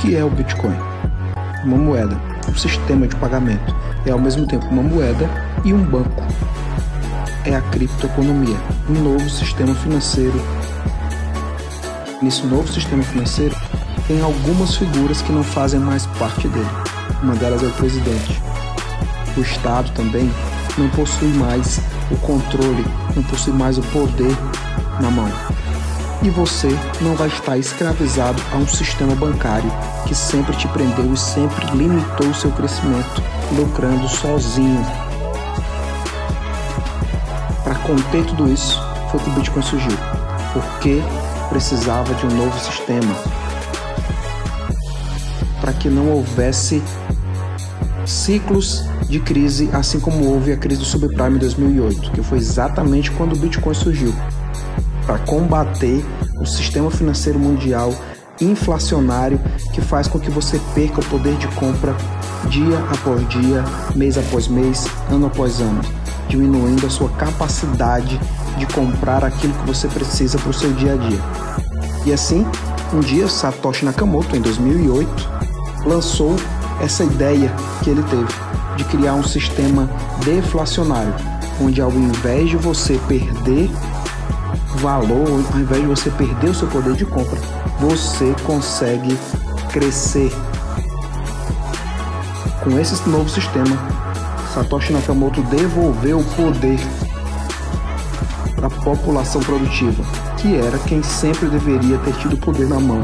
que é o Bitcoin? Uma moeda, um sistema de pagamento. É ao mesmo tempo uma moeda e um banco. É a criptoeconomia, um novo sistema financeiro. Nesse novo sistema financeiro, tem algumas figuras que não fazem mais parte dele. Uma delas é o presidente. O Estado também não possui mais o controle, não possui mais o poder na mão. E você não vai estar escravizado a um sistema bancário que sempre te prendeu e sempre limitou o seu crescimento, lucrando sozinho. Para conter tudo isso, foi que o Bitcoin surgiu, porque precisava de um novo sistema, para que não houvesse ciclos de crise, assim como houve a crise do subprime em 2008, que foi exatamente quando o Bitcoin surgiu, para combater o sistema financeiro mundial inflacionário que faz com que você perca o poder de compra dia após dia, mês após mês, ano após ano, diminuindo a sua capacidade de comprar aquilo que você precisa para o seu dia a dia. E assim, um dia Satoshi Nakamoto, em 2008, lançou essa ideia que ele teve de criar um sistema deflacionário, onde ao invés de você perder valor, ao invés de você perder o seu poder de compra, você consegue crescer. Com esse novo sistema, Satoshi Nakamoto devolveu o poder para a população produtiva, que era quem sempre deveria ter tido o poder na mão,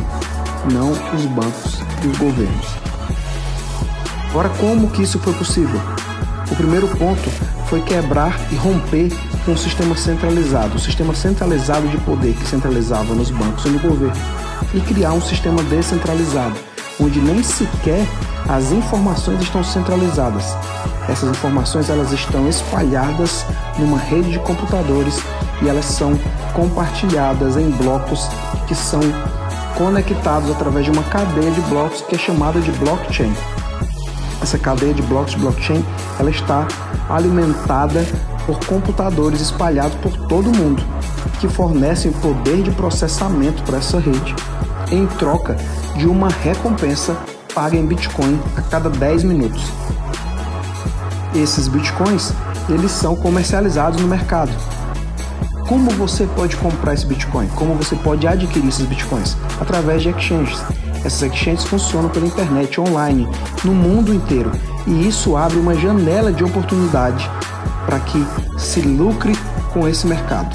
não os bancos e os governos. Agora, como que isso foi possível? O primeiro ponto foi quebrar e romper com um sistema centralizado de poder que centralizava nos bancos e no governo, e criar um sistema descentralizado, onde nem sequer as informações estão centralizadas. Essas informações elas estão espalhadas numa rede de computadores e elas são compartilhadas em blocos que são conectados através de uma cadeia de blocos que é chamada de blockchain. Essa cadeia de blocos, blockchain, ela está alimentada por computadores espalhados por todo o mundo, que fornecem poder de processamento para essa rede, em troca de uma recompensa paga em Bitcoin a cada 10 minutos. Esses Bitcoins, eles são comercializados no mercado. Como você pode comprar esse Bitcoin? Como você pode adquirir esses Bitcoins? Através de exchanges. Essas exchanges funcionam pela internet, online, no mundo inteiro. E isso abre uma janela de oportunidade para que se lucre com esse mercado.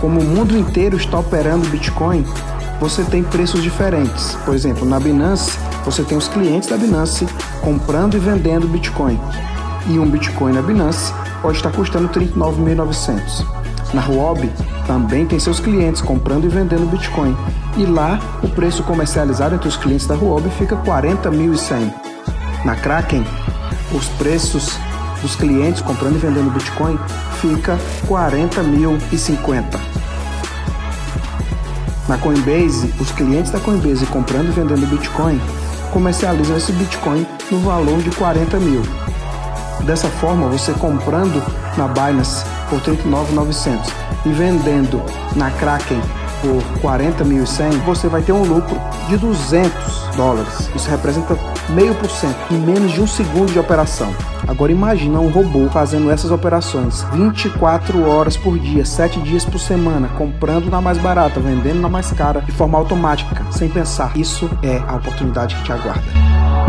Como o mundo inteiro está operando Bitcoin, você tem preços diferentes. Por exemplo, na Binance, você tem os clientes da Binance comprando e vendendo Bitcoin. E um Bitcoin na Binance pode estar custando 39.900. Na Huobi, também tem seus clientes comprando e vendendo Bitcoin. E lá, o preço comercializado entre os clientes da Huobi fica 40.100. Na Kraken, os preços dos clientes comprando e vendendo Bitcoin fica 40.050. Na Coinbase, os clientes da Coinbase comprando e vendendo Bitcoin comercializam esse Bitcoin no valor de 40.000. Dessa forma, você comprando na Binance por 39.900 e vendendo na Kraken por 40.100, você vai ter um lucro de $200. Isso representa 0,5% em menos de um segundo de operação. Agora imagina um robô fazendo essas operações 24 horas por dia, 7 dias por semana, comprando na mais barata, vendendo na mais cara, de forma automática, sem pensar. Isso é a oportunidade que te aguarda.